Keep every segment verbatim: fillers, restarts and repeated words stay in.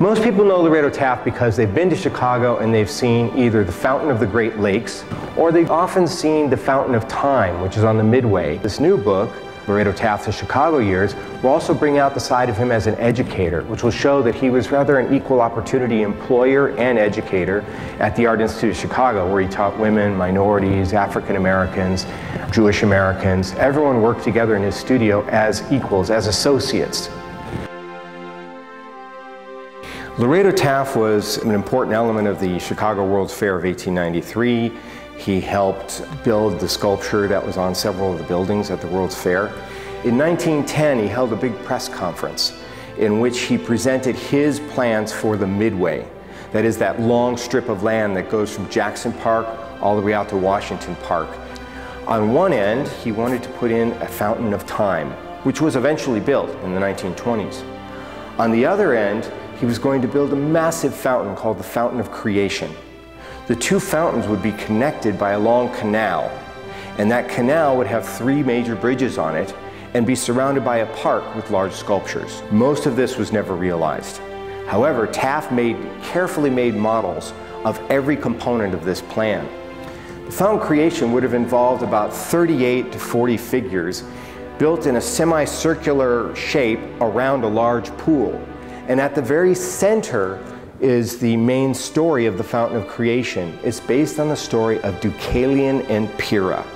Most people know Lorado Taft because they've been to Chicago and they've seen either the Fountain of the Great Lakes, or they've often seen the Fountain of Time, which is on the Midway. This new book, Lorado Taft's Chicago Years, will also bring out the side of him as an educator, which will show that he was rather an equal opportunity employer and educator at the Art Institute of Chicago, where he taught women, minorities, African Americans, Jewish Americans. Everyone worked together in his studio as equals, as associates. Lorado Taft was an important element of the Chicago World's Fair of eighteen ninety-three. He helped build the sculpture that was on several of the buildings at the World's Fair. In nineteen ten, he held a big press conference in which he presented his plans for the Midway. That is that long strip of land that goes from Jackson Park all the way out to Washington Park. On one end, he wanted to put in a Fountain of Time, which was eventually built in the nineteen twenties. On the other end, he was going to build a massive fountain called the Fountain of Creation. The two fountains would be connected by a long canal, and that canal would have three major bridges on it and be surrounded by a park with large sculptures. Most of this was never realized. However, Taft made carefully made models of every component of this plan. The Fountain of Creation would have involved about thirty-eight to forty figures built in a semicircular shape around a large pool. And at the very center is the main story of the Fountain of Creation. It's based on the story of Deucalion and Pyrrha.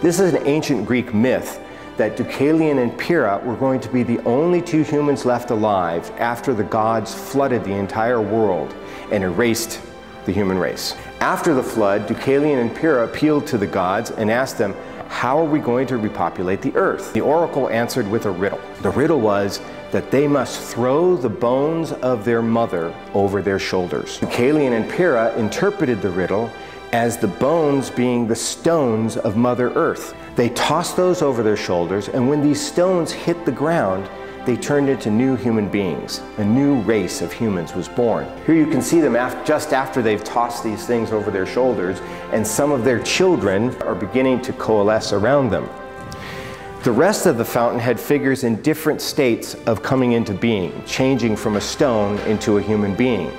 This is an ancient Greek myth that Deucalion and Pyrrha were going to be the only two humans left alive after the gods flooded the entire world and erased the human race. After the flood, Deucalion and Pyrrha appealed to the gods and asked them, how are we going to repopulate the earth? The oracle answered with a riddle. The riddle was that they must throw the bones of their mother over their shoulders. Deucalion and Pyrrha interpreted the riddle as the bones being the stones of Mother Earth. They tossed those over their shoulders, and when these stones hit the ground, they turned into new human beings. A new race of humans was born. Here you can see them af- just after they've tossed these things over their shoulders, and some of their children are beginning to coalesce around them. The rest of the fountain had figures in different states of coming into being, changing from a stone into a human being.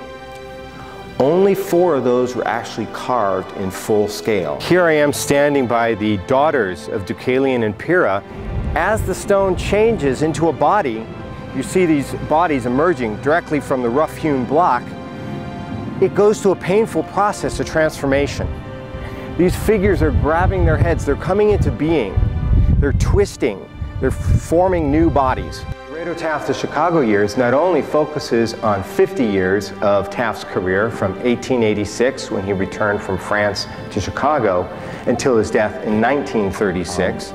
Only four of those were actually carved in full scale. Here I am standing by the daughters of Deucalion and Pyrrha. As the stone changes into a body, you see these bodies emerging directly from the rough-hewn block. It goes through a painful process of transformation. These figures are grabbing their heads, they're coming into being. They're twisting, they're forming new bodies. Lorado Taft's Chicago Years not only focuses on fifty years of Taft's career from eighteen eighty-six, when he returned from France to Chicago, until his death in nineteen thirty-six.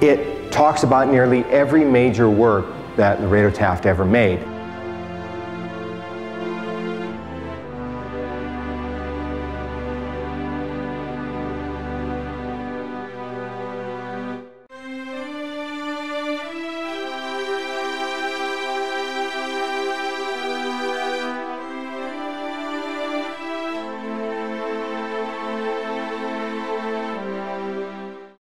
It talks about nearly every major work that Lorado Taft ever made.